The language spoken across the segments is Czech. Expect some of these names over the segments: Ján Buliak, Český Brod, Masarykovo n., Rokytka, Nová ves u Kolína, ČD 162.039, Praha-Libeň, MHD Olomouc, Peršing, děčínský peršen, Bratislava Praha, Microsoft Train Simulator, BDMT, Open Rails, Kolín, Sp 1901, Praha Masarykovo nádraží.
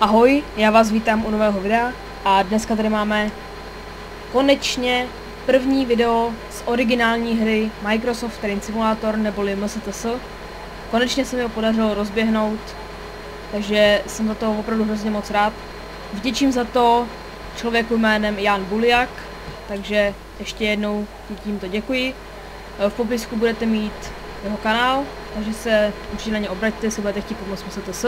Ahoj, já vás vítám u nového videa a dneska tady máme konečně první video z originální hry Microsoft Train Simulator neboli MSTS. Konečně se mi ho podařilo rozběhnout, takže jsem za to opravdu hrozně moc rád. Vděčím za to člověku jménem Ján Buliak, takže ještě jednou tímto děkuji. V popisku budete mít jeho kanál, takže se určitě na ně obraťte, jestli budete chtít pomoct MSTS.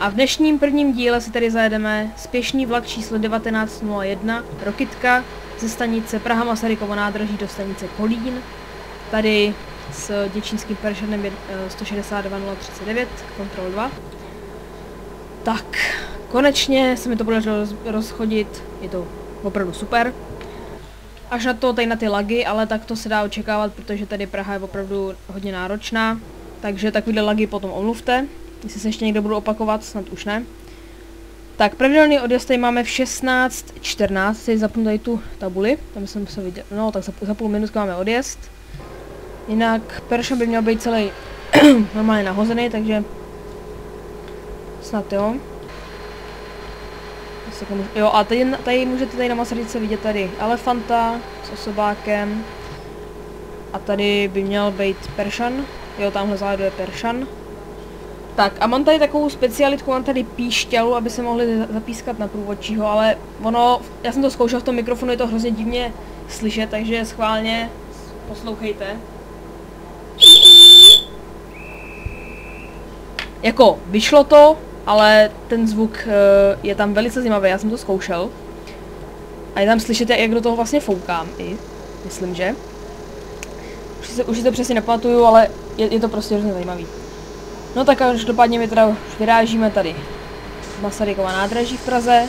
A v dnešním prvním díle si tady zajedeme spěšný vlak číslo 1901 Rokytka ze stanice Praha Masarykovo nádraží do stanice Kolín, tady s děčínským peršenem 162.039 kontrol 2. Tak, konečně se mi to podařilo rozchodit, je to opravdu super. Až na to tady na ty lagy, ale tak to se dá očekávat, protože tady Praha je opravdu hodně náročná, takže takovýhle lagy potom omluvte. Jestli se ještě někdo budu opakovat, snad už ne. Tak pravidelný odjezd tady máme v 16.14, teď zapnu tady tu tabuli, tam jsem se viděl, no tak za půl minutky máme odjezd. Jinak peršen by měl být celý normálně nahozený, takže snad jo. Jo a tady můžete tady na Masaryce vidět tady elefanta s osobákem. A tady by měl být peršan, jo tamhle záledu je peršan. Tak a mám tady takovou specialitku, mám tady píšťalu, aby se mohli zapískat na průvodčího, ale ono, já jsem to zkoušel v tom mikrofonu, je to hrozně divně slyšet, takže schválně poslouchejte. Jako, vyšlo to, ale ten zvuk je tam velice zajímavý, já jsem to zkoušel. A je tam slyšet, jak do toho vlastně foukám i, myslím, že. Už si to přesně nepamatuju, ale je to prostě hrozně zajímavý. No tak a každopádně my teda už vyrážíme tady z Masarykova nádraží v Praze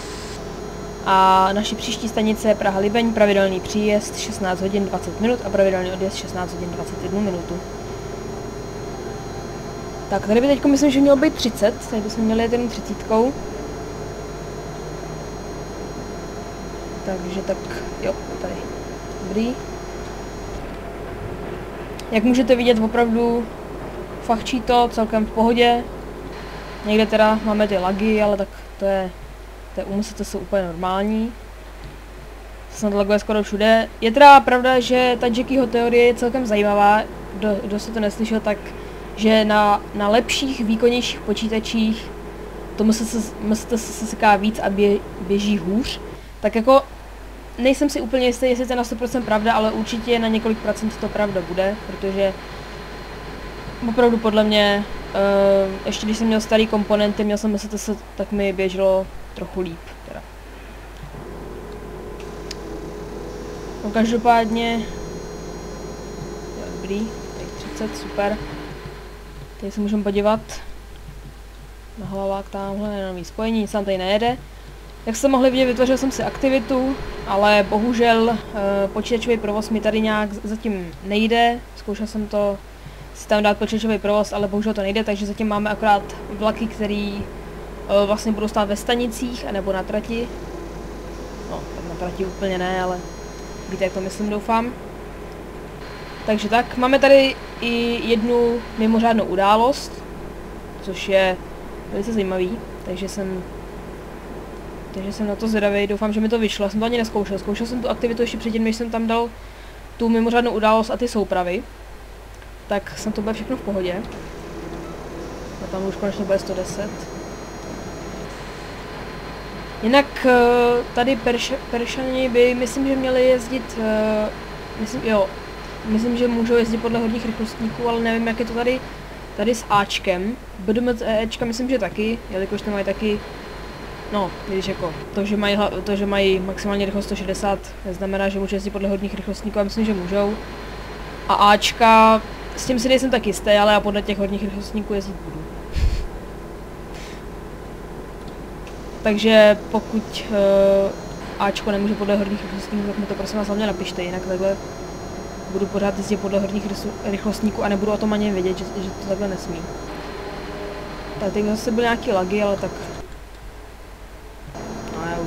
a naši příští stanice je Praha-Libeň, pravidelný příjezd 16 hodin 20 minut a pravidelný odjezd 16 hodin 21 minutu. Tak tady by teď myslím, že mělo být 30, tady bychom měli jet jenom 30. Takže tak jo, tady, dobrý. Jak můžete vidět opravdu fachčí to, celkem v pohodě. Někde teda máme ty lagy, ale tak to je MSTS úplně normální. Snad laguje skoro všude. Je teda pravda, že ta Jackyho teorie je celkem zajímavá, kdo se to neslyšel, tak že na lepších, výkonnějších počítačích to MSTS seká víc a běží hůř. Tak jako nejsem si úplně jistý, jestli to je na 100% pravda, ale určitě na několik procent to pravda bude, protože opravdu podle mě, ještě když jsem měl starý komponenty, měl jsem MSTS, tak mi běželo trochu líp teda. No každopádně, dobrý, tady 30, super. Tady se můžeme podívat na hlavák tamhle, na nový spojení, nic nám tady nejede. Jak jste mohli vidět, vytvořil jsem si aktivitu, ale bohužel počítačový provoz mi tady nějak zatím nejde, zkoušel jsem to si tam dát počítačový provoz, ale bohužel to nejde, takže zatím máme akorát vlaky, které vlastně budou stát ve stanicích, anebo na trati. No, tak na trati úplně ne, ale víte, jak to myslím, doufám. Takže tak, máme tady i jednu mimořádnou událost, což je velice zajímavý, takže jsem na to zvědavý, doufám, že mi to vyšlo, já jsem to ani neskoušel, zkoušel jsem tu aktivitu ještě předtím, než jsem tam dal tu mimořádnou událost a ty soupravy. Tak snad to bude všechno v pohodě. A tam už konečně bude 110. Jinak tady peršani by, myslím, že měli jezdit, myslím, že můžou jezdit podle hodných rychlostníků, ale nevím, jak je to tady s Ačkem. BDMT Ečka myslím, že taky, jelikož to mají taky, no, když jako, to, že mají maximálně rychlost 160, neznamená, že můžou jezdit podle hodných rychlostníků, a myslím, že můžou. A Ačka, s tím si nejsem tak jistý, ale já podle těch hodných rychlostníků jezdit budu. Takže pokud Ačko nemůže podle hodných rychlostníků, tak mi to prosím vás hlavně napište, jinak takhle budu pořád jezdit podle hodných rychlostníků a nebudu o tom ani vědět, že to takhle nesmí. Tak teď zase byly nějaký lagy, ale tak... No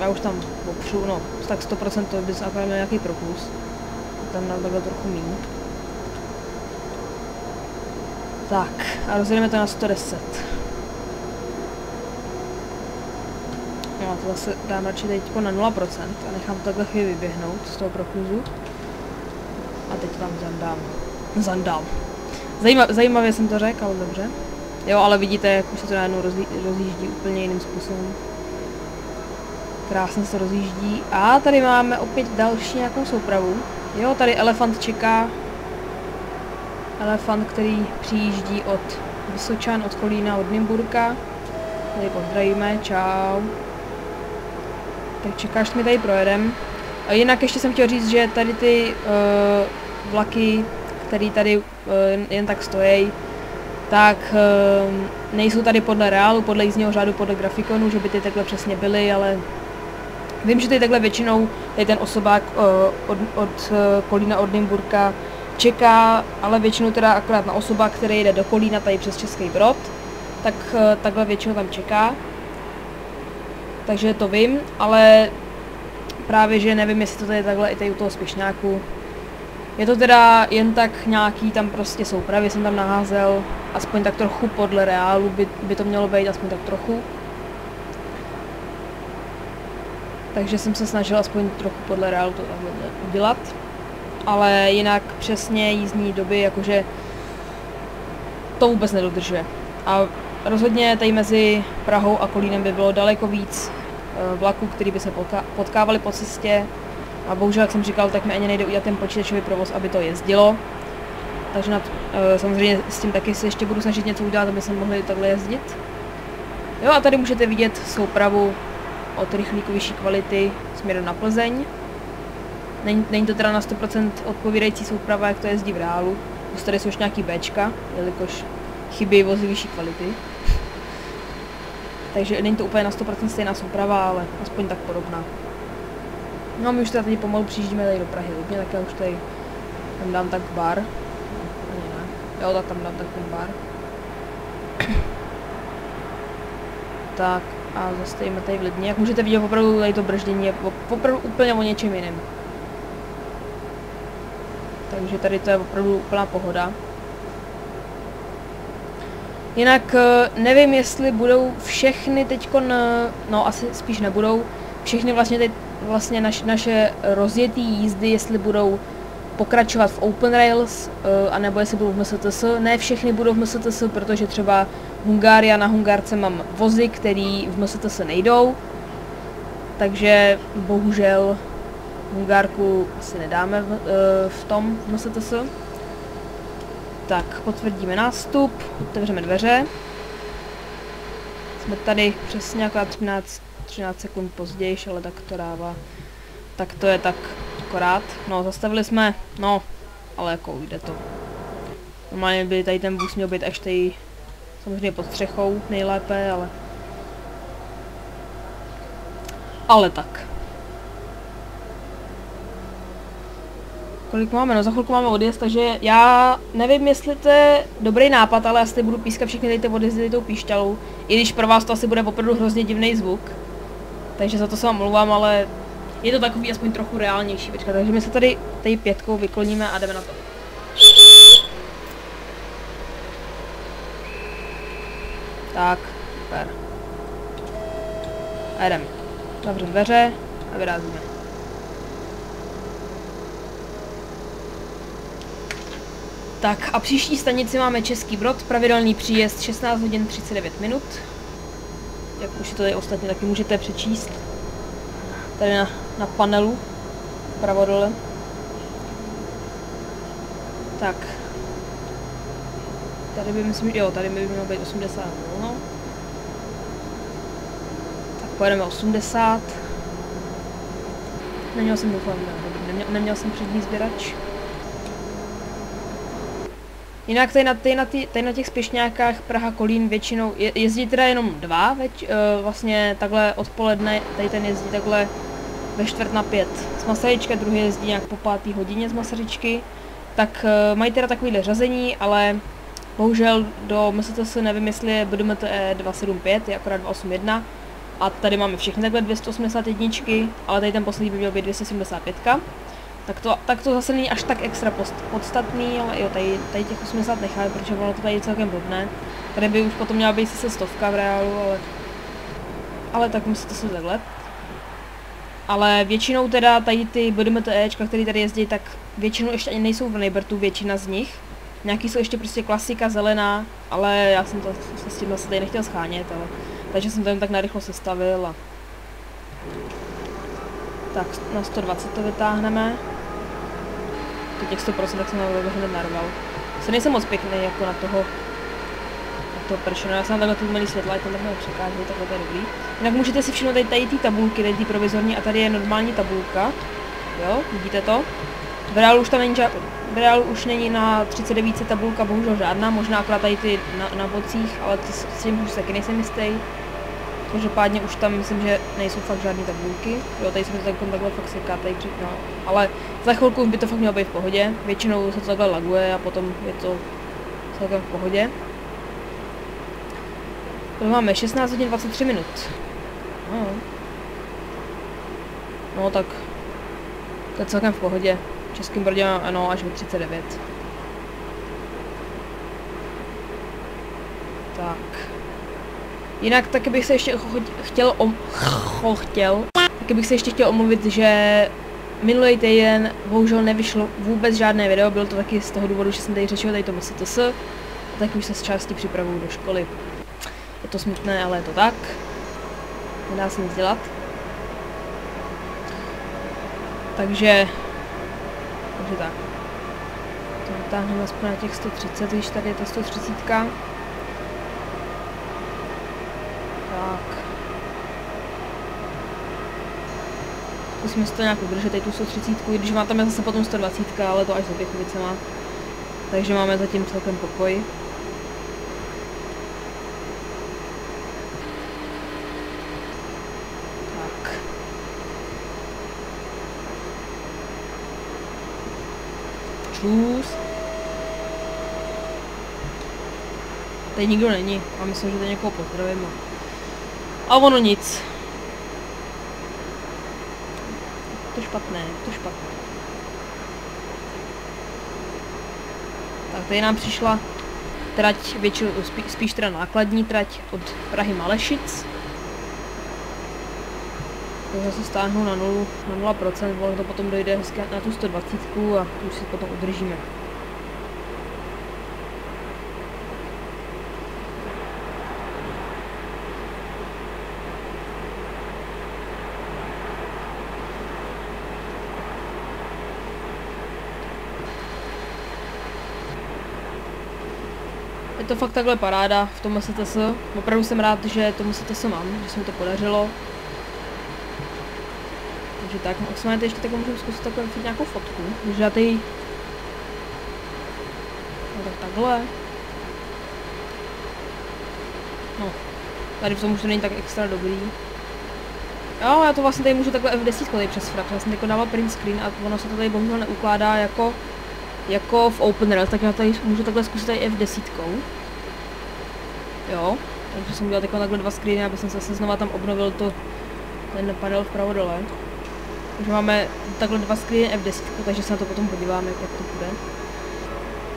já už tam popřu, no tak 100% to by se akorát měl nějaký prokus. Tam nám takhle trochu míň. Tak, a rozjedeme to na 110. Já to zase dám radši teď na 0% a nechám to takhle chvíli vyběhnout z toho prokluzu. A teď tam zandám. Zajímavě jsem to řekl, ale dobře. Jo, ale vidíte, jak už se to najednou rozjíždí úplně jiným způsobem. Krásně se rozjíždí. A tady máme opět další nějakou soupravu. Jo, tady elefant čeká. Elefant, který přijíždí od Vysočan, od Kolína, od Nymburka. Tady pozdravíme, čau. Tak čekáš, mi tady projedem. A jinak ještě jsem chtěl říct, že tady ty vlaky, které tady jen tak stojí, tak nejsou tady podle reálu, podle jízdního řádu, podle grafikonu, že by ty takhle přesně byly, ale vím, že tady takhle většinou tady ten osobák od Kolína, od Nymburka čeká, ale většinou teda akorát na osoba, který jde do Kolína tady přes Český Brod, tak takhle většinou tam čeká. Takže to vím, ale právě, že nevím, jestli to tady je takhle i tady u toho Spěšňáku. Je to teda jen tak nějaký tam prostě soupravy, jsem tam naházel, aspoň tak trochu podle reálu by to mělo být, aspoň tak trochu. Takže jsem se snažil aspoň trochu podle reálu to udělat. Ale jinak přesně jízdní doby, jakože to vůbec nedodržuje. A rozhodně tady mezi Prahou a Kolínem by bylo daleko víc vlaků, který by se potkávali po cestě. A bohužel, jak jsem říkal, tak mi ani nejde udělat ten počítačový provoz, aby to jezdilo. Takže samozřejmě s tím taky si ještě budu snažit něco udělat, aby se mohli takhle jezdit. Jo, a tady můžete vidět soupravu od rychlíku vyšší kvality směrem na Plzeň. Není to teda na 100% odpovídající souprava, jak to jezdí v reálu. Už tady jsou už nějaký Bčka, jelikož chybí vozy vyšší kvality. Takže není to úplně na 100% stejná souprava, ale aspoň tak podobná. No a my už tady pomalu přijíždíme tady do Prahy Libeň, tak já už tady tam dám tak bar. Jo, tak tam dám tak ten bar. Tak a zastavíme tady v Libni. Jak můžete vidět, opravdu tady to brždění je opravdu úplně o něčem jiném. Takže tady to je opravdu úplná pohoda. Jinak nevím, jestli budou všechny teďkon, no asi spíš nebudou, všechny vlastně naše rozjetý jízdy, jestli budou pokračovat v Open Rails, anebo jestli budou v MSTS. Ne všechny budou v MSTS, protože třeba Hungária, na Hungárce mám vozy, které v MSTS nejdou. Takže bohužel Hungárku asi nedáme v tom MSTS. Tak, potvrdíme nástup, otevřeme dveře. Jsme tady přesně jako 13 sekund později, ale tak to dává. Tak to je tak akorát. No, zastavili jsme, no, ale jako jde to. Normálně by tady ten bus měl být až tady, samozřejmě pod střechou nejlépe, ale... Ale tak. Kolik máme? No, za chvilku máme odjezd, takže já nevím, jestli to je dobrý nápad, ale asi budu pískat všechny tady ty odjezdy tou píšťalou. I když pro vás to asi bude opravdu hrozně divný zvuk. Takže za to se vám omlouvám, ale je to takový aspoň trochu reálnější. Počkat, takže my se tady pětkou vykloníme a jdeme na to. Tak, super. A jdeme. Zavřeme dveře a vyrazíme. Tak a příští stanici máme Český Brod, pravidelný příjezd 16 hodin 39 minut. Jak už si to tady ostatně taky můžete přečíst. Tady na panelu, vpravo dole. Tak. Tady by myslím, jo, tady by mělo být 80, no. Tak pojedeme 80. Neměl jsem doufám, neměl jsem přední sběrač. Jinak tady na těch Spěšňákách Praha-Kolín většinou jezdí teda jenom dva, vlastně takhle odpoledne, tady ten jezdí takhle ve 4:45 z Masaryčka, druhý jezdí nějak po 5. hodině z Masaryčky, tak mají teda takovýhle řazení, ale bohužel do MSTS nevím, jestli je BDMT 275, je akorát 281 a tady máme všechny takhle 281, ale tady ten poslední by měl být 275. Tak to zase není až tak extra podstatný, ale jo, tady těch 80 necháme, protože ono to tady je celkem blbné. Tady by už potom měla být sice 100 v reálu, ale ale tak musíte se zvedlet. Ale většinou teda tady ty BDMTEčka, které tady jezdí, tak většinou ještě ani nejsou v Nejbertu, většina z nich. Nějaký jsou ještě prostě klasika, zelená, ale já jsem to s tím zase tady nechtěl schánět, ale... Takže jsem to jen tak narychlo sestavil a... Tak na 120 to vytáhneme. Těch 100% tak jsem hned narval. Se nejsem moc pěkný jako na toho peršenu. Já jsem takhle tu umělý světla, ať tam takhle překáží, takhle to je dobrý. Jinak můžete si všimnout tady ty tabulky, tady ty provizorní, a tady je normální tabulka. Jo, vidíte to? V reálu už tam není žádná, v reálu už není na 39 tabulka, bohužel žádná, možná akorát tady ty na bocích, ale ty s tím už taky nejsem jistý. Každopádně už tam myslím, že nejsou fakt žádné tabulky. Jo, tady jsme to takhle fakt seká, tady no. Ale za chvilku by to fakt mělo být v pohodě. Většinou se to takhle laguje a potom je to celkem v pohodě. To máme 16 hodin 23 minut. No, no tak to je celkem v pohodě. V Českém Brodě mám ano, až o 39. Tak. Jinak taky bych se ještě chtěl omluvit, že minulý týden bohužel nevyšlo vůbec žádné video, bylo to taky z toho důvodu, že jsem tady řešil tady to MSTS, a tak už se z části připravuju do školy. Je to smutné, ale je to tak. Nedá se nic dělat. Takže tak. To vytáhneme aspoň na těch 130, když tady je ta 130. Musíme si to nějak udržet, tady tu 130, když má tam je zase potom 120, ale to až za Běchovicema. Takže máme zatím celkem pokoj. Tak. Čus. Tady nikdo není, a myslím, že tady někoho pozdravím. A ono nic. Špatné, to špatné. Tak tady nám přišla trať, spíš teda nákladní trať od Prahy Malešic. Takže se stáhnou na 0%, ono to potom dojde hezky na tu 120 a už si potom udržíme. Je to fakt takhle paráda v tom STS. Opravdu jsem rád, že tomu STS mám, že se mi to podařilo. Takže tak, maximálně ještě tak můžeme zkusit takhle nějakou fotku. Takže já tady... No tak takhle. No, tady v tom už to není tak extra dobrý. Jo, já to vlastně tady můžu takhle F10 tady přes frap. Já jsem jako dával print screen a ono se to tady bohužel neukládá jako v Open Rails, tak já tady můžu takhle zkusit tady F10. Jo, takže jsem udělal takhle dva screeny, aby jsem zase znova tam obnovil ten panel vpravo dole. Takže máme takhle dva screeny F10, takže se na to potom podíváme, jak to bude.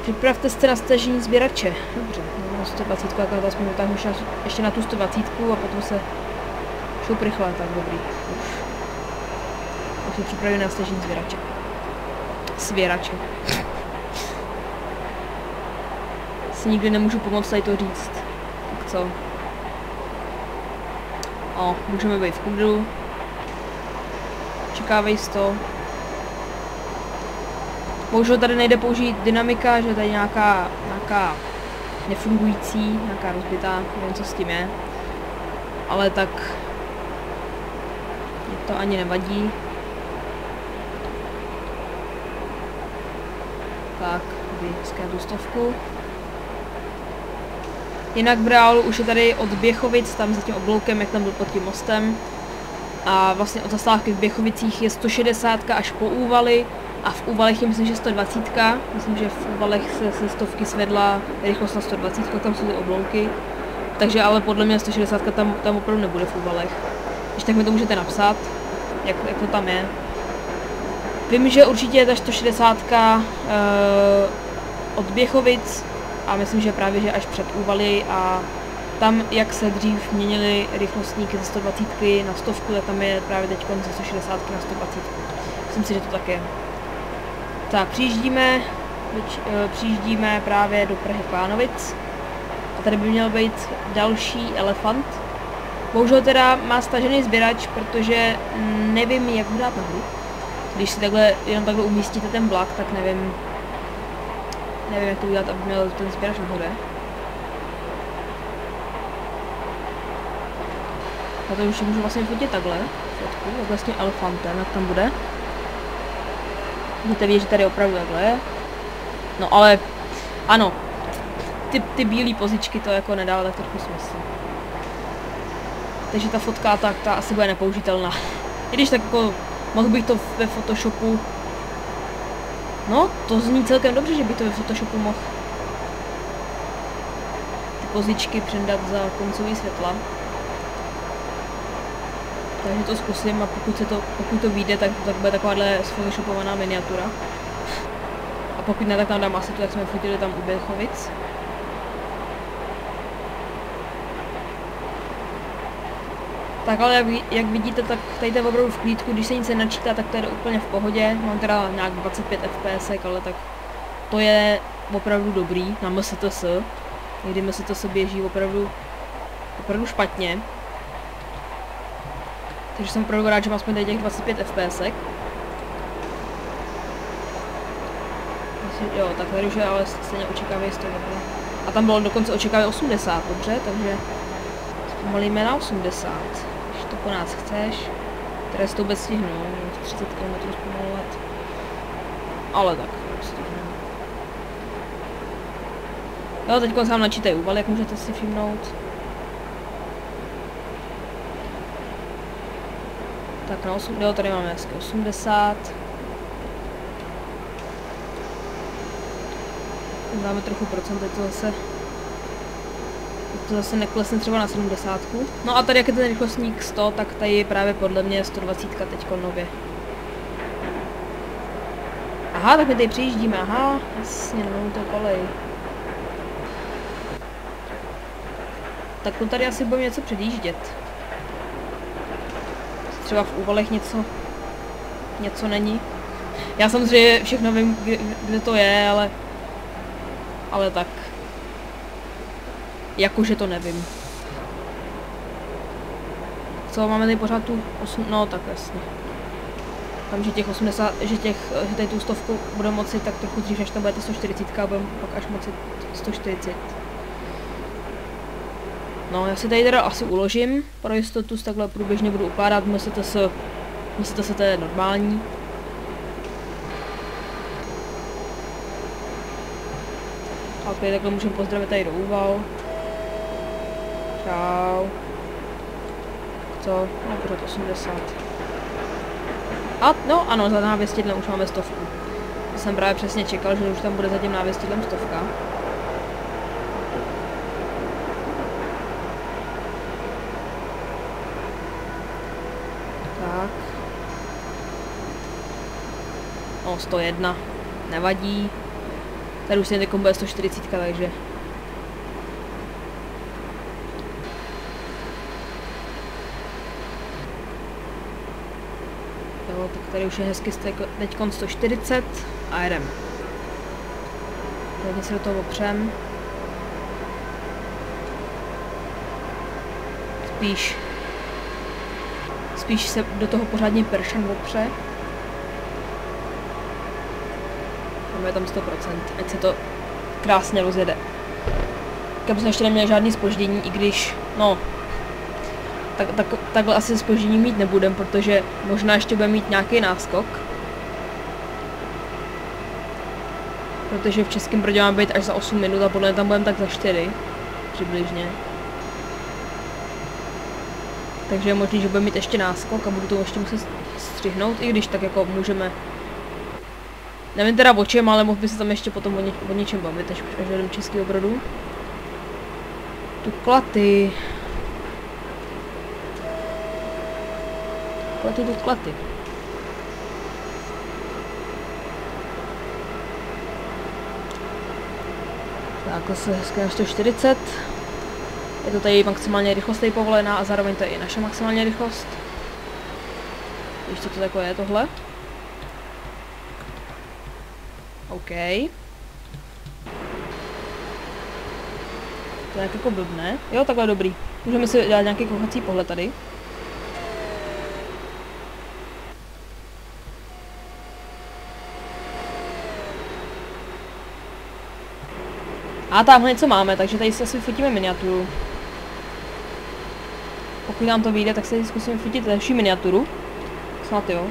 Připravte se na stažení sběrače. Dobře, na 120, tak aspoň vytáhnu ještě na tu 120 a potom se šup rychle, tak dobrý. Už se připravím na stažení sběrače. Si nikdy nemůžu pomoct tady to říct. Tak co? O, můžeme být v klidu. Čekávej to. Bohužel tady nejde použít dynamika, že tady nějaká nefungující, nějaká rozbitá, nevím co s tím je. Ale tak... Mě to ani nevadí. Tak, hezké důstovku. Jinak v reálu už je tady od Běchovic, tam za tím obloukem, jak tam byl pod tím mostem. A vlastně od zastávky v Běchovicích je 160 až po Úvaly. A v Úvalech je myslím, že 120. Myslím, že v Úvalech se stovky svedla rychlost na 120, tam jsou ty oblouky. Takže ale podle mě 160 tam opravdu nebude v Úvalech. Když tak mi to můžete napsat, jak to tam je. Vím, že určitě je ta 160 od Běchovic a myslím, že právě že až před Úvaly a Tam, jak se dřív měnily rychlostníky ze 120 na 100, tak tam je právě teď ze 160 na 120. Myslím si, že to tak je. Tak, přijíždíme právě do Prahy Klánovic. A tady by měl být další elefant. Bohužel teda má stažený sběrač, protože nevím, jak ho dát nahoru. Když si takhle, jenom takhle umístíte ten blok, tak nevím, jak to udělat, aby měl ten sběrač nahoře. A to už můžu vlastně fotit takhle, fotku, vlastně elefantem, jak tam bude. Můžete vidět, že tady opravdu takhle je. No ale, ano, ty bílé pozičky to jako nedává tak trochu smysl. Takže ta fotka, ta asi bude nepoužitelná. I když tak jako, mohl bych to ve Photoshopu... No, to zní celkem dobře, že bych to ve Photoshopu mohl ty pozičky přendat za koncový světla. Takže to zkusím a pokud to vyjde, tak bude takováhle sfotoshopovaná miniatura. A pokud ne, tak tam dám asi to, jak jsme fotili tam u Běchovic. Tak ale jak vidíte, tak tady je opravdu v klídku, když se nic nenačítá, tak to je úplně v pohodě. Mám teda nějak 25 fps, ale tak to je opravdu dobrý na MSTS. Někdy MSTS běží opravdu špatně. Takže jsem opravdu rád, že mám aspoň tady těch 25 fps. Jo, tak tady už je ale stejně očekávají 100. A tam bylo dokonce očekávají 80, dobře, takže zpomalíme na 80, když to po nás chceš. Teda si to vůbec stihnu, 30 km zpomalovat. Ale tak, stihnu. Jo, teďko sám načítají úval, jak můžete si všimnout. Tak na 8, jo, tady máme hezky 80. Dáme trochu procent, teď to zase neklesne třeba na 70. No a tady jak je ten rychlostník 100, tak tady je právě podle mě 120 teďko nově. Aha, tak my tady přijíždíme, aha, jasně, no to kolej. Tak to tady asi budeme něco předjíždět. Třeba v Úvalech něco není. Já samozřejmě všechno vím, kde to je, ale tak. Jakože to nevím. Co, máme tady pořád tu 8, no tak jasně. Tam, že těch 80, že tady tu 100 budeme moci tak trochu dřív, až tam bude ta 140 a budeme pak až moci 140. No, já si tady teda asi uložím, pro jistotu si takhle průběžně budu ukládat, myslíte se, to je normální. A tady takhle můžeme pozdravit tady do Úval. Čau. Co? No, pořád 80. A, no ano, za návěstidlem už máme 100. To jsem právě přesně čekal, že už tam bude za tím návěstidlem 100. Tak. No, 101. Nevadí. Tady už se někomu bude 140, takže... Jo, tak tady už je hezky teďkon 140 a jedem. Tady se do toho opřem. Spíš se do toho pořádně peršen opře. Je tam 100%, ať se to krásně rozjede. Kdyby jsme ještě neměli žádný zpoždění, i když, no, takhle asi zpoždění mít nebudem, protože možná ještě budeme mít nějaký náskok. Protože v Českém Brodě máme být až za 8 minut a podle mě tam budeme tak za 4, přibližně. Takže je možný, že budeme mít ještě náskok a budu to ještě muset střihnout, i když tak jako můžeme. Nevím teda o čem, ale mohl by se tam ještě potom o něčem bavit, až jdeme Českého Brodu. Tu klaty. Tu klaty. Takhle se hezky na 140. Je to tady maximálně rychlost je povolená a zároveň to je i naše maximální rychlost. Ještě to takové je tohle. OK. To je jako blbné. Jo, takhle dobrý. Můžeme si dělat nějaký koukací pohled tady. A tamhle něco máme, takže tady si asi fotíme miniaturu. Pokud nám to vyjde, tak se zkusíme fotit další miniaturu. Snad jo.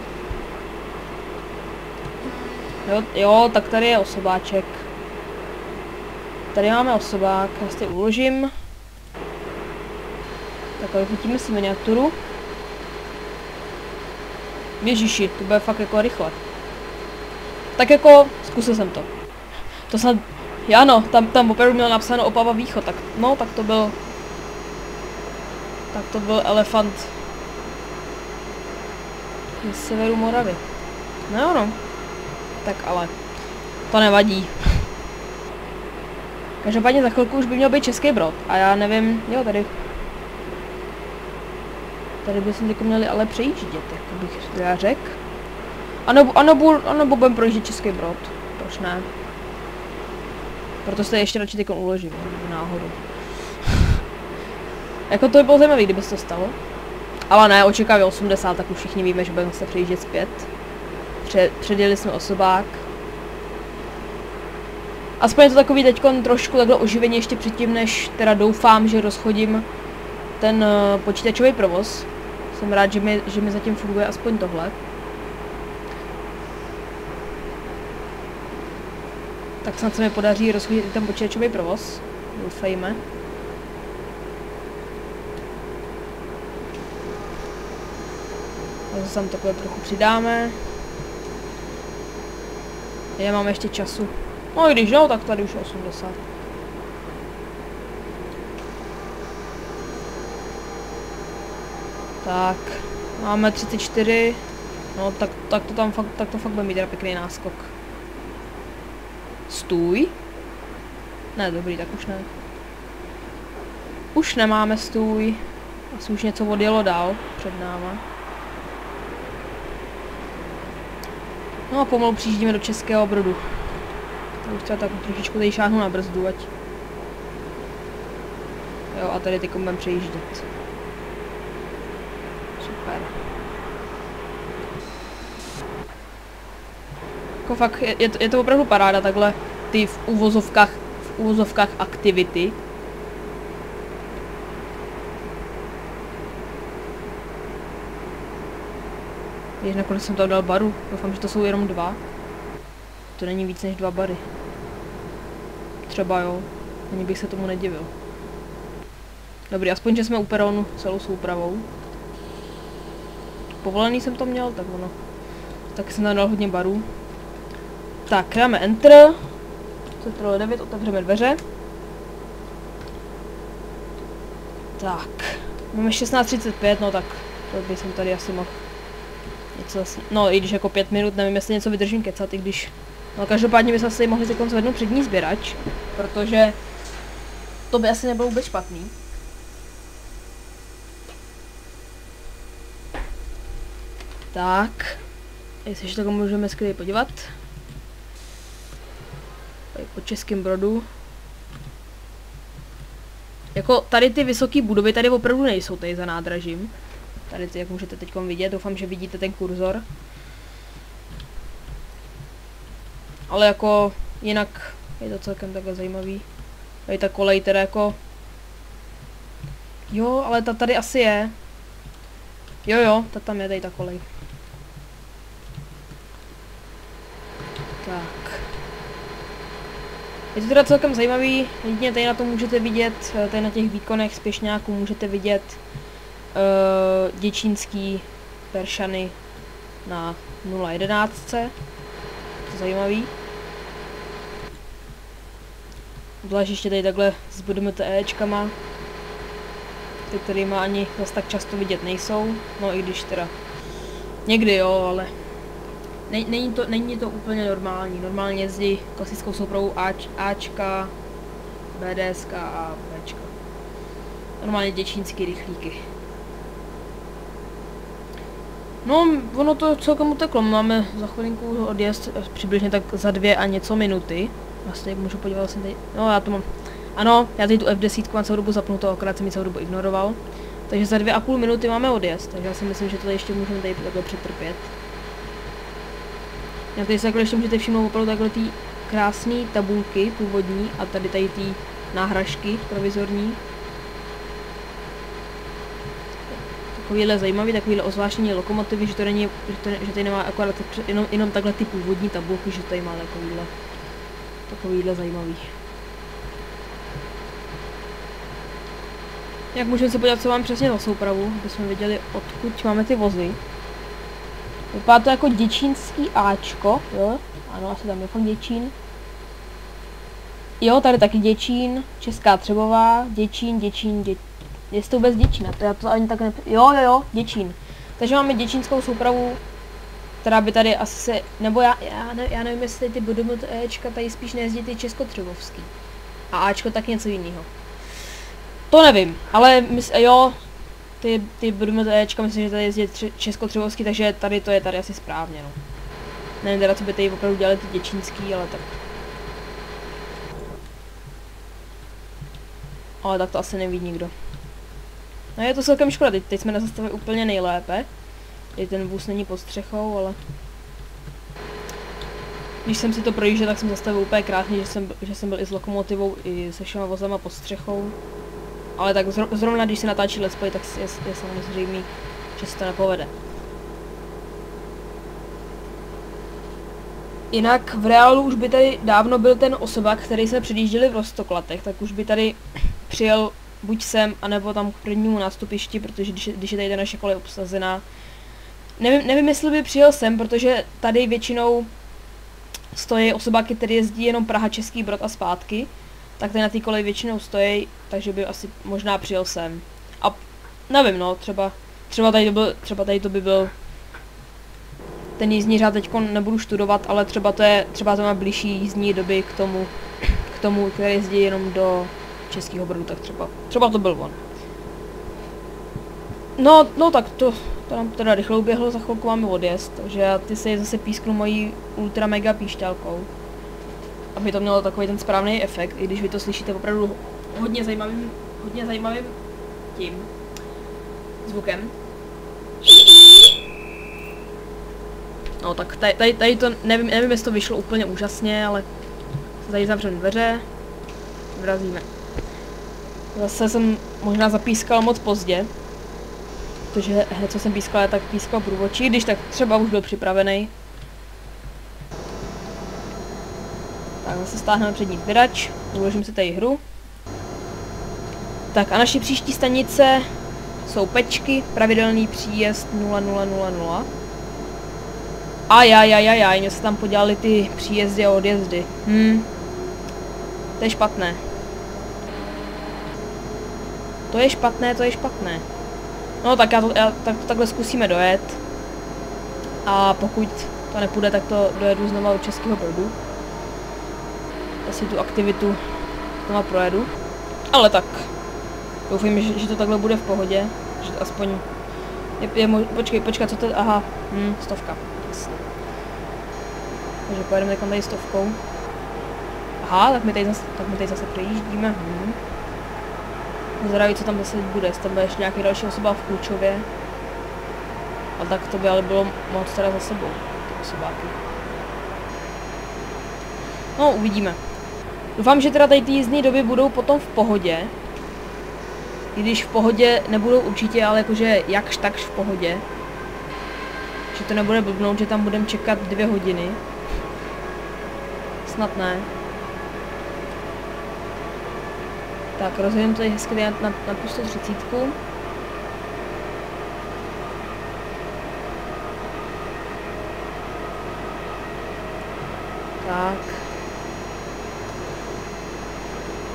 Jo, tak tady je osobáček. Tady máme osobák, já si uložím. Takhle fotíme si miniaturu. Ježiši, to bude fakt jako rychle. Tak jako, zkusil jsem to. To snad... Já no, tam opravdu měl napsáno Opava východ, tak no, tak to byl elefant z severu Moravy. No, no. Tak ale, to nevadí. Každopádně za chvilku už by měl být Český Brod a já nevím, jo tady. Tady bychom jako měli ale přejíždět, jako bych já řekl. Ano, budeme projíždět Český Brod, proč ne? Proto se ještě radši teď uložím, náhodou. Jako to by bylo zajímavé, kdyby se to stalo. Ale ne, očekávám 80, tak už všichni víme, že budeme se přejíždět zpět. Předjeli jsme osobák. Aspoň je to takový teďkon trošku takhle oživení ještě předtím, než teda doufám, že rozchodím ten počítačový provoz. Jsem rád, že mi zatím funguje aspoň tohle. Tak snad se mi podaří rozchodit i ten počítačový provoz. Doufejme. Takže tam takhle trochu přidáme. Já mám ještě času. No i když no, tak tady už 80. Tak, máme 34. No tak to fakt bude mít teda pěkný náskok. Stůj? Ne, dobrý, tak už ne. Už nemáme stůj. Asi už něco odjelo dál před náma. No a pomalu přijíždíme do Českého Brodu. To už třeba tak trošičku tady šáhnu na brzdu, ať. Jo, a tady teď budeme přejíždět. Super. Jako fakt, je to opravdu paráda takhle ty v uvozovkách aktivity. Jež nakonec jsem tam dal baru, doufám, že to jsou jenom dva. To není víc než dva bary. Třeba jo, ani bych se tomu nedivil. Dobrý, aspoň, že jsme u peronu celou soupravou. Povolený jsem to měl, tak ono. Tak jsem tam dal hodně barů. Tak, dáme enter. Ctrl 9, otevřeme dveře. Tak, máme 16:35, no tak to bych jsem tady asi mohl. No, i když jako 5 minut, nevím, jestli něco vydržím kecat, i když... No, každopádně bychom si mohli teď zvednout přední sběrač, protože to by asi nebylo vůbec špatný. Tak, jestli ještě takhle můžeme skvěle podívat. Tady po Českém Brodu. Jako tady ty vysoké budovy tady opravdu nejsou, tady za nádražím. Tady, jak můžete teď vidět, doufám, že vidíte ten kurzor. Ale jako jinak je to celkem takhle zajímavý. Tady ta kolej teda jako... Jo, ale ta tady asi je. Jo, ta tam je tady ta kolej. Tak. Je to teda celkem zajímavý, jedině tady na to můžete vidět, tady na těch výkonech spěšňáků můžete vidět děčínský peršany na 011. Zajímavý. Zvlášť ještě tady takhle s BDMTEčkama, ty, kterými ani zase tak často vidět nejsou. No i když teda někdy jo, ale není to úplně normální. Normálně jezdí klasickou soupravou Ačka, BDSka a Bčka. normálně děčínský rychlíky. No, ono to celkem uteklo, máme za chvilinku odjezd přibližně tak za 2 a něco minuty. Vlastně můžu podívat vlastně tady, no já to mám, ano, já tady tu F10 mám celou dobu zapnutou, akorát jsem ji celou dobu ignoroval. Takže za 2,5 minuty máme odjezd, takže já si myslím, že to ještě můžeme tady takhle přetrpět. Já tady se takhle ještě můžete všimnout opravdu takhle ty krásné tabulky původní a tady ty náhražky provizorní. Takovýhle zajímavý, takovýhle ozvláštní lokomotivy, že to není, že tady nemá akorát jenom takhle ty původní tabulky, že tady má takovýhle zajímavý. Jak můžeme se podívat, co mám přesně za soupravu, aby jsme věděli, odkud máme ty vozy. Vypadá to jako děčínský Ačko, jo? Ano, asi tam je fakt Děčín. Jo, tady taky Děčín, Česká Třebová, Děčín. Jestli to vůbec Děčína, já to ani tak ne... Jo, Děčín. Takže máme děčínskou soupravu, která by tady asi se... Nebo já nevím, jestli ty budou mít Ečka, tady spíš nejezdí ty českotřebovský. A Ačko tak něco jiného. To nevím, ale jo, ty budu mít Ečka, myslím, že tady jezdí českotřebovský, takže tady to je tady asi správně, no. Nevím teda, co by tady opravdu dělali ty děčínský, ale tak... Ale tak to asi neví nikdo. No je to celkem škoda, teď jsme nezastavili úplně nejlépe. Teď ten vůz není pod střechou, ale... Když jsem si to projížděl, tak jsem zastavil úplně krásně, že jsem byl i s lokomotivou, i se všema vozama pod střechou. Ale tak zrovna když se natáčí let's play, tak je samozřejmě, že se to nepovede. Jinak v reálu už by tady dávno byl ten osobák, který se předjížděli v Roztoklatech, tak už by tady přijel buď sem, anebo tam k prvnímu nástupišti, protože když je tady ta naše kolej obsazená. Nevím, jestli by přijel sem, protože tady většinou stojí osobáky, které jezdí jenom Praha, Český Brod a zpátky. Tak tady na té koleji většinou stojí, takže by asi možná přijel sem. A nevím, no, třeba tady to by byl... Ten jízdní řád teďko nebudu studovat, ale třeba to má blížší jízdní doby k tomu, které jezdí jenom do Českého Brodu, tak třeba to byl on. No tak to nám teda rychle uběhlo, za chvilku máme odjezd, takže já ty se zase písknu mojí ultra mega píšťálkou, aby to mělo takový ten správný efekt, i když vy to slyšíte opravdu hodně zajímavým tím zvukem. No tak tady to, nevím, jestli to vyšlo úplně úžasně, ale tady zavřeme dveře, vrazíme. Zase jsem možná zapískal moc pozdě, protože hned co jsem pískala, tak pískal průvodčí, když tak třeba už byl připravený. Tak zase stáhneme přední vyrač, uložím si tady hru. Tak a naše příští stanice jsou Pečky, pravidelný příjezd 0000. Ajajajajaj, mě se tam podělali ty příjezdy a odjezdy. To je špatné. To je špatné. No tak já to takhle zkusíme dojet. A pokud to nepůjde, tak to dojedu znova od Českého Brodu. Asi tu aktivitu znova projedu. Ale tak. Doufám, že to takhle bude v pohodě. Že to aspoň... Počkej, co to je? Aha, stovka. Takže pojedeme tady stovkou. Aha, tak my tady zase projíždíme. Zdraví, co tam zase bude, jestli tam bude ještě nějaký další osoba v Klučově. A tak to by ale bylo moc teda za sebou, ty osobáky. No, uvidíme. Doufám, že teda tady ty jízdní doby budou potom v pohodě. I když v pohodě nebudou určitě, ale jakože jakž takž v pohodě. Že to nebude blbnout, že tam budeme čekat 2 hodiny. Snad ne. Tak, rozhodím tady hezky na pustou 30. Tak.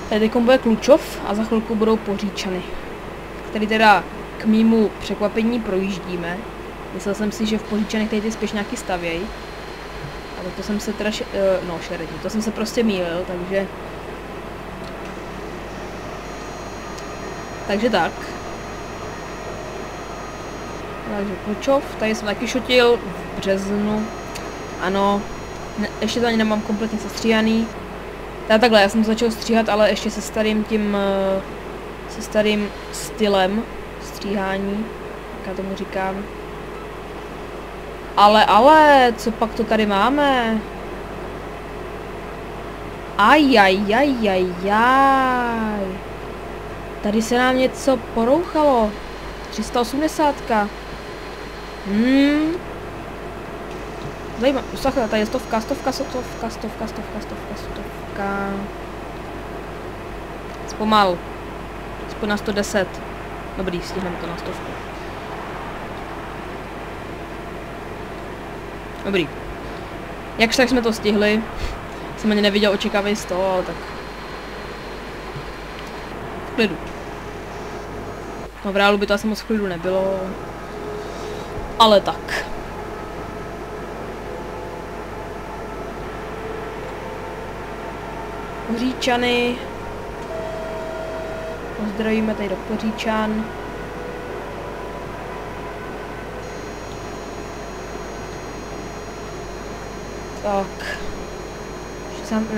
Tady bude Klučov a za chvilku budou Poříčany. Který teda k mýmu překvapení projíždíme. Myslel jsem si, že v Poříčanech tady ty spíš nějaký stavějí. Ale to jsem se teda šeredil. To jsem se prostě mýlil, takže... Takže tak. Takže Kočov, tady jsem taky šutil v březnu. Ano, ne, ještě to ani nemám kompletně sestříhaný. Já takhle, já jsem to začal stříhat, ale ještě se starým tím, se starým stylem stříhání, jak já tomu říkám. Ale, co pak to tady máme? Ajajajajaj. Tady se nám něco porouchalo. 380. Zajímavé, sakra, tady je stovka. Zpomal. Aspoň na 110. Dobrý, stihneme to na 100. Dobrý. Jakž tak jsme to stihli. Jsem ani neviděl očekávej 100, ale tak. V klidu. No v reálu by to asi moc v klidu nebylo. Ale tak. Poříčany. Pozdravíme tady do Poříčan. Tak.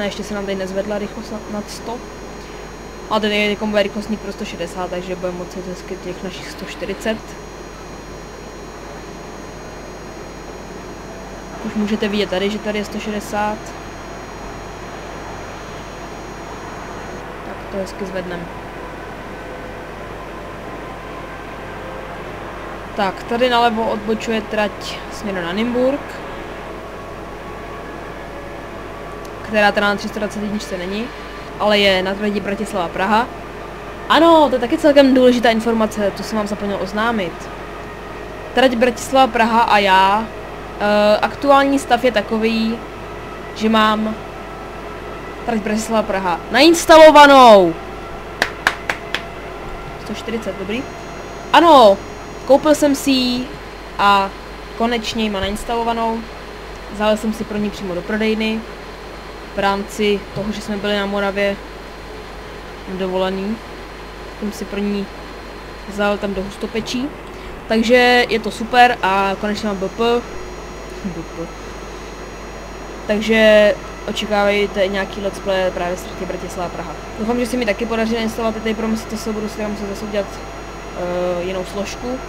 Ještě se nám tady nezvedla rychlost nad 100. A tady je kombové rychlostník pro 160, takže budeme moci získat těch našich 140. Už můžete vidět tady, že tady je 160. Tak to hezky zvedneme. Tak, tady nalevo odbočuje trať směrem na Nymburk, která teda na 321 není, ale je na trati Bratislava Praha. Ano, to je taky celkem důležitá informace, to jsem vám zapomněl oznámit. Trať Bratislava Praha a já. Aktuální stav je takový, že mám trať Bratislava Praha nainstalovanou. 140, dobrý. Ano, koupil jsem si ji a konečně ji mám nainstalovanou. Zalil jsem si pro ní přímo do prodejny. V rámci toho, že jsme byli na Moravě dovolený, jsem si pro ní vzal tam do Hustopečí, takže je to super a konečně mám BP. Takže očekávejte nějaký let's play právě z trati Bratislava Praha. Doufám, že se mi taky podaří nainstalovat tady pro mě, to se budu si tam muset zase udělat jinou složku.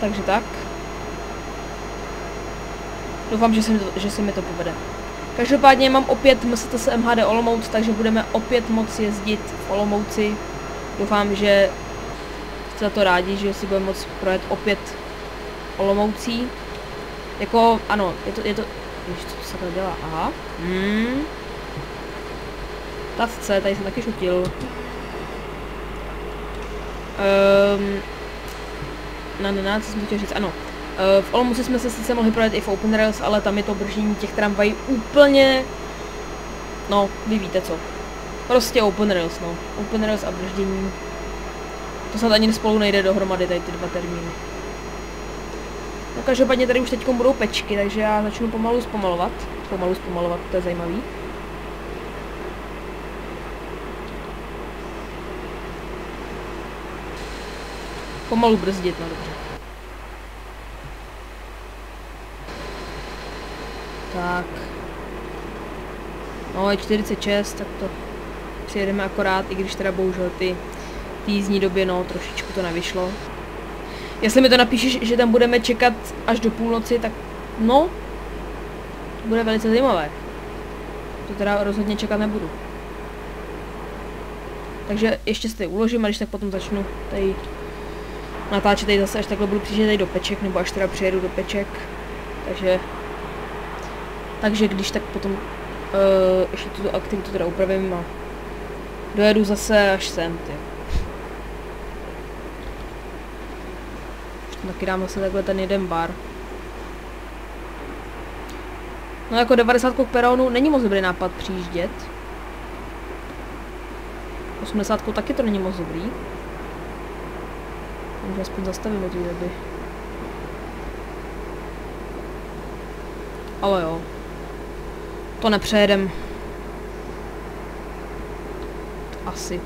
Takže tak. Doufám, že se mi to povede. Každopádně mám opět MSTS MHD Olomouc, takže budeme opět moci jezdit v Olomouci. Doufám, že jste za to rádi, že si budeme moci projet opět Olomoucí. Jako, ano, je to... Víš, co se to dělá? Aha. Tatce, tady jsem taky šutil. Co jsem chtěl říct? Ano. V Olomouci jsme se sice mohli projet i v Open Rails, ale tam je to brždění těch tramvají úplně... No, vy víte co. Prostě Open Rails, no. Open Rails a brždění. To snad ani spolu nejde dohromady, tady ty dva termíny. No každopádně tady už teď budou pečky, takže já začnu pomalu zpomalovat. To je zajímavý. Pomalu brzdit, no dobře. Tak. No je 46, tak to přijedeme akorát, i když teda bohužel ty jízdní době, no trošičku to nevyšlo. Jestli mi to napíšeš, že tam budeme čekat až do půlnoci, tak no, to bude velice zajímavé. To teda rozhodně čekat nebudu. Takže ještě si tady uložím a když tak potom začnu tady natáčet tady zase, až takhle budu přijíždět tady do Peček, nebo až teda přijedu do Peček. Takže když tak potom ještě tuto aktivitu teda upravím a dojedu zase až sem, ty. Ještě taky dám zase takhle ten jeden bar. No jako 90 k peronu není moc dobrý nápad přijíždět. 80 taky to není moc dobrý. Můžu aspoň zastavit do té doby. Ale jo. To nepřejedem. asi.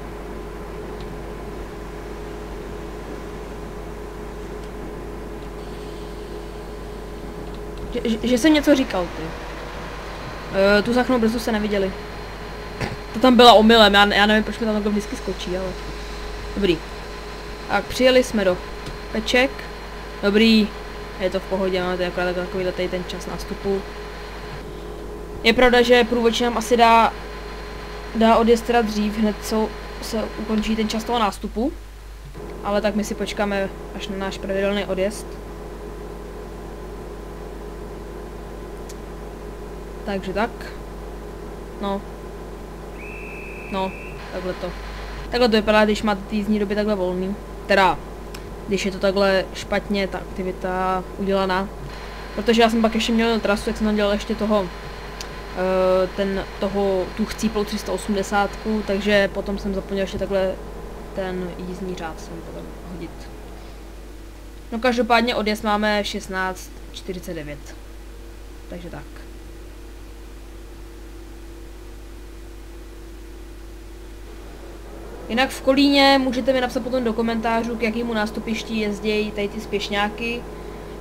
Že jsem něco říkal, ty. Tu záchrannou brzdu se neviděli. To tam byla omylem, já nevím, proč mi tam takhle vždycky skočí, ale... Dobrý. Tak, přijeli jsme do Peček. Dobrý. Je to v pohodě, máte akorát takovýhle tady ten čas nástupu. Je pravda, že průvodčí nám asi dá odjezd teda dřív, hned co se ukončí ten čas toho nástupu. Ale tak my si počkáme až na náš pravidelný odjezd. Takže tak. No. No, takhle to. Takhle to vypadá, když máte ty jízdní doby takhle volný. Teda, když je to takhle špatně, ta aktivita udělaná. Protože já jsem pak ještě měl trasu, jak jsem tam dělal ještě toho, tu chcíplou 380, takže potom jsem zapomněl ještě takhle ten jízdní řád jsem potom hodit. No každopádně odjezd máme 16:49. Takže tak. Jinak v Kolíně můžete mi napsat potom do komentářů, k jakému nástupišti jezdějí tady ty spěšňáky.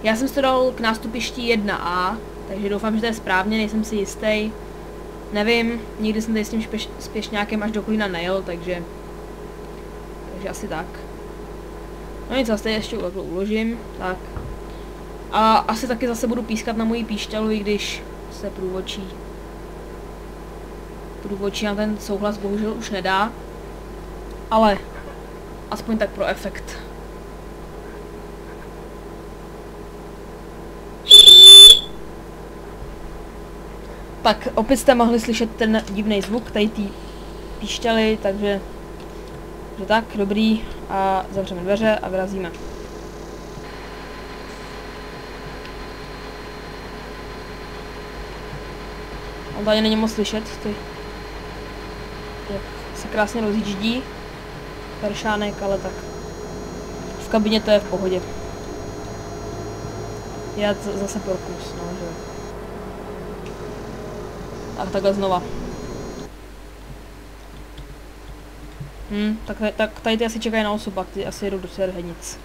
Já jsem se dal k nástupišti 1A, takže doufám, že to je správně, nejsem si jistý. Nevím, nikdy jsem tady s tím spěšňákem až do Kolína nejel, takže asi tak. No nic, zase ještě uložím, tak. A asi taky zase budu pískat na moji píšťalu, i když se průvodčí. Průvodčí na ten souhlas bohužel už nedá. Ale aspoň tak pro efekt. Tak opět jste mohli slyšet ten divný zvuk tady ty píšťaly, takže tak, dobrý. A zavřeme dveře a vyrazíme. On tady není moc slyšet, ty. Jak se krásně rozjíždí. Peršánek, ale tak. V kabině to je v pohodě. Já zase prokus, no, že. Tak takhle znova. Tak tady ty asi čekají na osobák, ty asi jedou do Serhenic.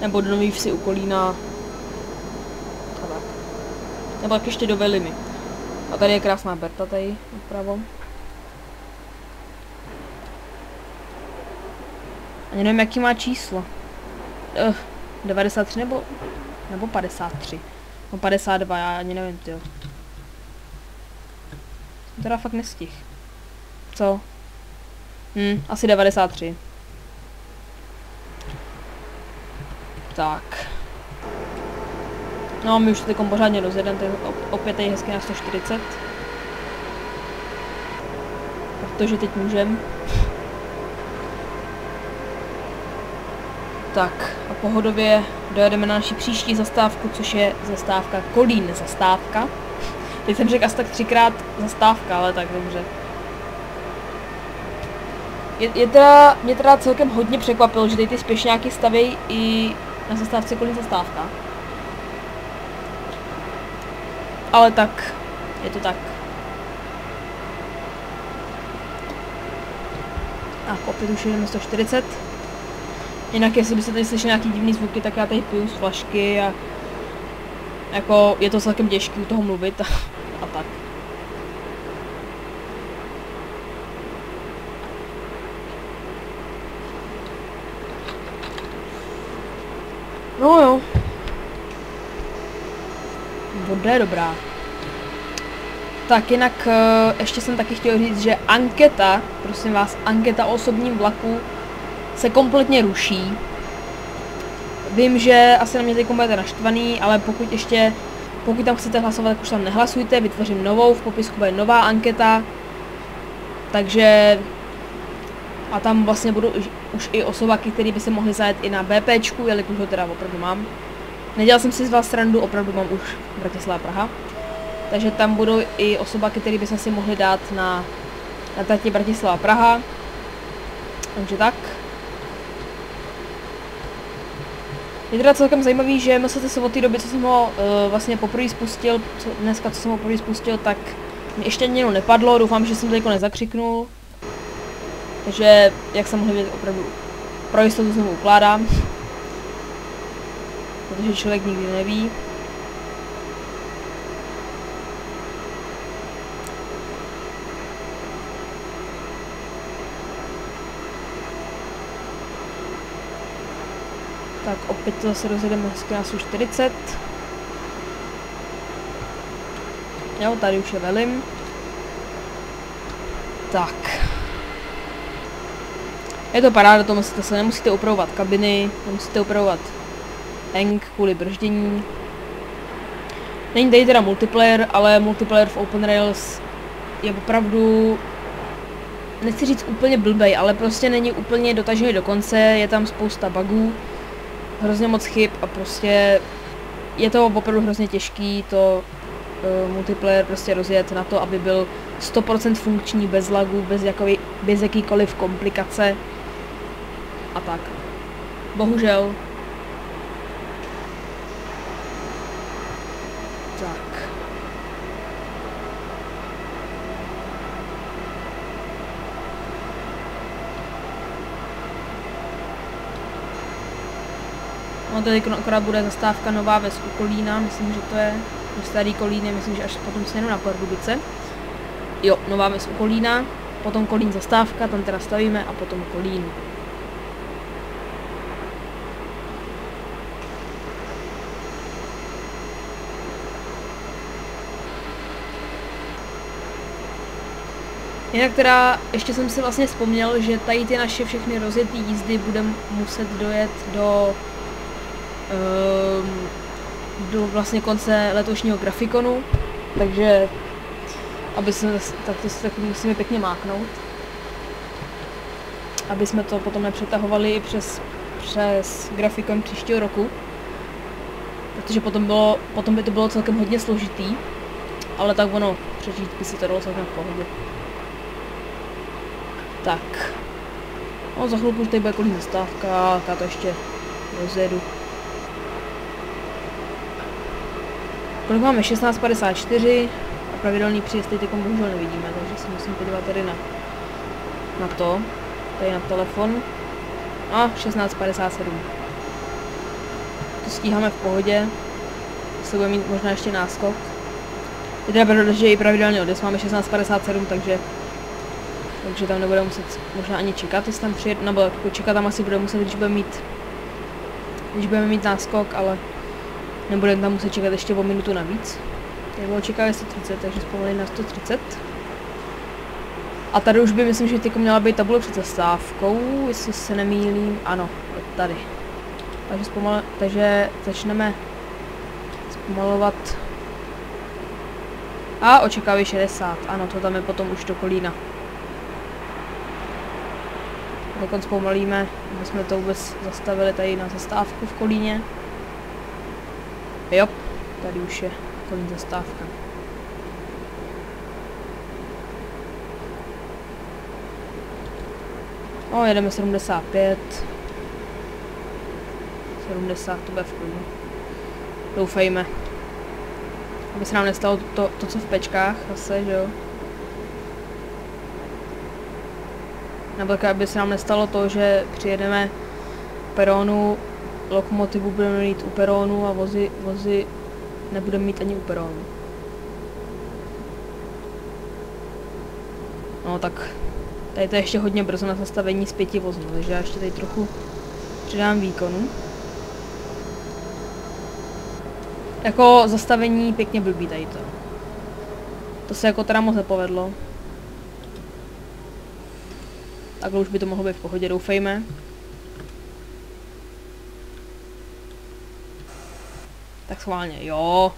Nebo do Nový Vsi u Kolína. A tak. Nebo tak ještě do Velimy. A tady je krásná Berta tady, vpravo. Ani nevím, jaký má číslo. 93 nebo 53. No 52, já ani nevím, tyjo. Jsem teda fakt nestih. Co? Asi 93. Tak. No, my už teď pořádně rozjedeme, tak opět je hezky na 140. Protože teď můžem. Tak a pohodově dojedeme na naši příští zastávku, což je zastávka Kolín. Zastávka. Teď jsem řekl asi tak 3krát zastávka, ale tak dobře. Mě teda celkem hodně překvapilo, že tady ty spěšňáky stavějí i na zastávce Kolín zastávka. Ale tak, je to tak. Tak opět už jdeme 140. Jinak jestli byste tady slyšeli nějaký divný zvuky, tak já tady piju z flašky a jako je to celkem těžké u toho mluvit a tak. No jo. Voda je dobrá. Tak jinak ještě jsem taky chtěl říct, že anketa, prosím vás, anketa o osobním vlaku se kompletně ruší. Vím, že asi na mě teď budete naštvaný, ale pokud tam chcete hlasovat, tak už tam nehlasujte, vytvořím novou, v popisku bude nová anketa. Takže a tam vlastně budou už i osobaky, které by se mohly zajet i na BPčku, jelikož ho teda opravdu mám. Nedělal jsem si z vás srandu, opravdu mám už Bratislava Praha. Takže tam budou i osobaky, které by se si mohly dát na trati Bratislava Praha. Takže tak. Je teda celkem zajímavý, že MSC od té doby, co jsem ho vlastně poprvé spustil, dneska, co jsem ho poprvé spustil, tak mě ještě ani nepadlo, doufám, že jsem to jako nezakřiknul. Takže, jak jsem mohli vidět, opravdu pro jistotu znovu ukládám. Protože člověk nikdy neví. Tak opět to zase rozjedeme z krásu 40. Jo, tady už je velím. Tak. Je to paráda, to musíte se nemusíte upravovat kabiny, nemusíte upravovat hang kvůli brždění. Není tady teda multiplayer, ale multiplayer v Open Rails je opravdu, nechci říct úplně blbej, ale prostě není úplně dotažený do konce, je tam spousta bugů, hrozně moc chyb a prostě je to opravdu hrozně těžký to multiplayer prostě rozjet na to, aby byl 100% funkční, bez lagu, bez jakýkoliv komplikace a tak. Bohužel. Tak. No tady akorát bude zastávka Nová ves u Kolína, myslím, že to je Starý Kolín, myslím, že až potom se jenom na Pardubice. Jo, Nová ves u Kolína, potom Kolín zastávka, tam teda stavíme a potom Kolín. Jinak teda, ještě jsem si vlastně vzpomněl, že tady ty naše všechny rozjetý jízdy budeme muset dojet do vlastně konce letošního grafikonu, takže aby jsme, tak to se musíme pěkně máknout, aby jsme to potom nepřetahovali i přes grafikon příštího roku, protože potom by to bylo celkem hodně složitý, ale tak ono, přečít by si to dalo celkem v pohodě. Tak, no za chvilku už tady bude kolín zastávka, já to ještě rozjedu. Kolik máme? 16:54 a pravidelný příjezd teď bohužel nevidíme, takže si musím podívat tady na to, tady na telefon a 16:57. To stíháme v pohodě, se budeme mít možná ještě náskok. Je teda pravda, že i pravidelný odjezd máme 16:57, takže tam nebude muset možná ani čekat, jestli tam přijede, nebo jako čekat tam asi bude muset, když budeme mít náskok, ale nebudeme tam muset čekat ještě o minutu navíc. Tady bylo čekat 130, takže zpomalím na 130. A tady už by, myslím, že teď měla být tabule před zastávkou, jestli se nemýlím. Ano, tady. Takže začneme zpomalovat. A očekávají 60, ano, to tam je potom už do Kolína. Takhle zpomalíme, aby jsme to vůbec zastavili tady na zastávku v Kolíně. Jo, tady už je Kolín zastávka. No, jedeme 75. 70 to bude v klidu. Doufejme. Aby se nám nestalo to co v pečkách zase, že jo. Nebo tak, aby se nám nestalo to, že přijedeme k peronu, lokomotivu budeme mít u peronu a vozy nebudeme mít ani u peronu. No tak, tady to je ještě hodně brzo na zastavení z 5 vozů, takže já ještě tady trochu přidám výkonu. Jako zastavení pěkně blbý tady to. To se jako teda moc nepovedlo. Takhle už by to mohlo být v pohodě, doufejme. Tak schválně, jo.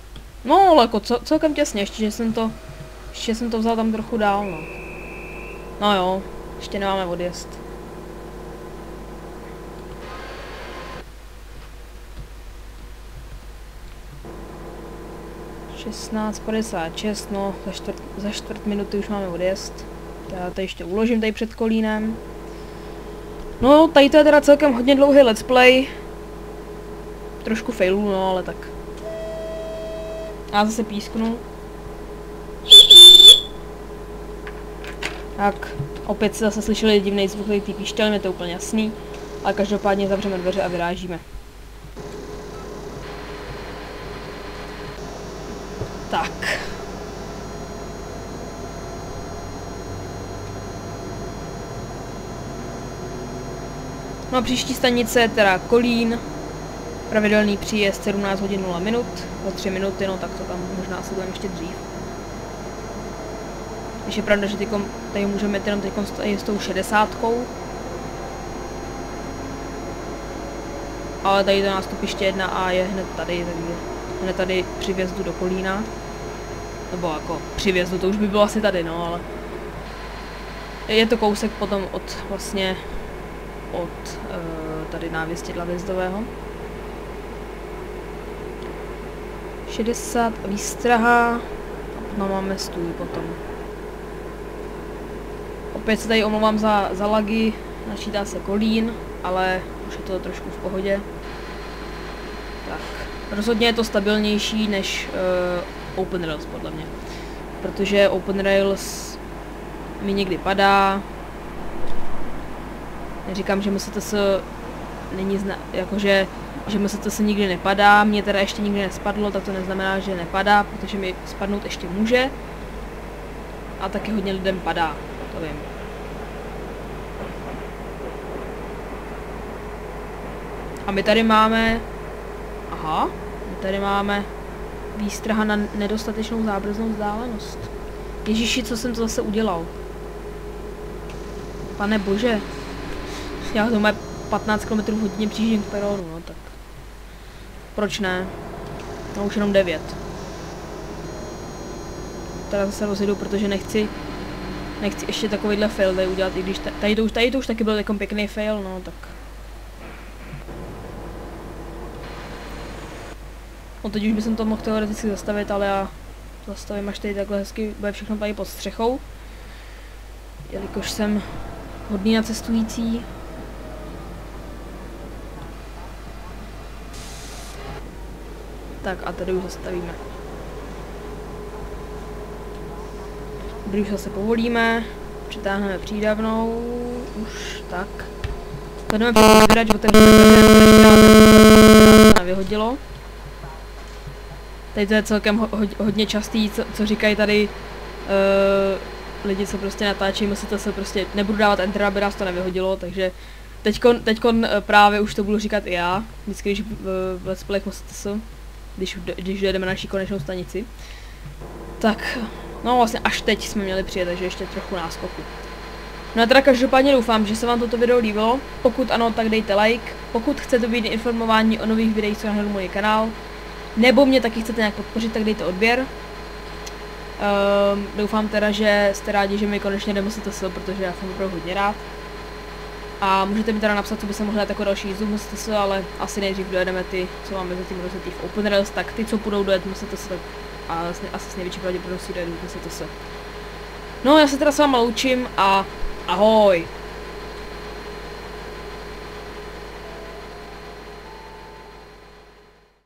No, ale jako celkem těsně, ještě jsem to vzal tam trochu dál, no. No jo, ještě nemáme odjezd. (16:56), no, za čtvrt minuty už máme odjezd. Já to ještě uložím tady před Kolínem. No, tady to je teda celkem hodně dlouhý let's play. Trošku failů, no, ale tak. Já zase písknu. Tak, opět se zase slyšeli divný zvuk té píšťalny, je to úplně jasný. Ale každopádně zavřeme dveře a vyrážíme. Tak. No a příští stanice je teda Kolín. Pravidelný příjezd 17:00, o 3 minuty, no tak to tam možná se budeme ještě dřív. Když je pravda, že tady můžeme jenom teď s tou 60. Ale tady to nástupiště 1A je hned tady, takže hned tady při vjezdu do Kolína. Nebo jako při vjezdu, to už by bylo asi tady, no, ale je to kousek potom od vlastně od tady návěstidla vjezdového. 60 výstraha, no máme stůj potom. Opět se tady omlouvám za lagy, načítá se Kolín, ale už je to trošku v pohodě. Tak, rozhodně je to stabilnější než Open Rails podle mě, protože Open Rails mi někdy padá. Neříkám, že MSTS není jakože že MSTS nikdy nepadá, mě teda ještě nikdy nespadlo, tak to neznamená, že nepadá, protože mi spadnout ještě může. A taky hodně lidem padá, to vím. A my tady máme... Aha, my tady máme výstraha na nedostatečnou zábrzdnou vzdálenost. Ježíši, co jsem to zase udělal? Pane bože. Já to mám 15 km hodině přijíždím k peronu, no tak. Proč ne? No už jenom 9. Teda zase rozjedu, protože nechci ještě takovýhle fail tady udělat, i když tady to už taky byl takový pěkný fail, no tak. No teď už bych to mohl teoreticky zastavit, ale já zastavím až tady takhle hezky, bude všechno tady pod střechou. Jelikož jsem hodný na cestující. Tak a tady už zastavíme. Tady už zase povolíme, přitáhneme přídavnou, už tak. Zvedeme přebírač, otevřeme dveře, to nevyhodilo. Tady to je celkem hodně častý, co říkají tady lidi, co prostě natáčí, to se prostě nebudu dávat enter, aby nás to nevyhodilo, takže teďkon právě už to budu říkat i já, vždycky když v let's playech MSTS, když dojedeme na naší konečnou stanici. Tak, no vlastně až teď jsme měli přijet, takže ještě trochu náskoku. No a teda každopádně doufám, že se vám toto video líbilo, pokud ano, tak dejte like, pokud chcete být informováni o nových videích, co nahledu můj kanál, nebo mě taky chcete nějak podpořit, tak dejte odběr. Doufám teda, že jste rádi, že mi konečně MSTS, protože já jsem opravdu hodně rád. A můžete mi teda napsat, co by se mohlo dát jako další jízdu MSTS, ale asi nejdřív dojedeme ty, co máme zatím rozjetý v Open Rails, tak ty, co budou dojet MSTS, tak asi s největší pravděpodobností dojedou MSTS. No já se teda s váma loučím a ahoj!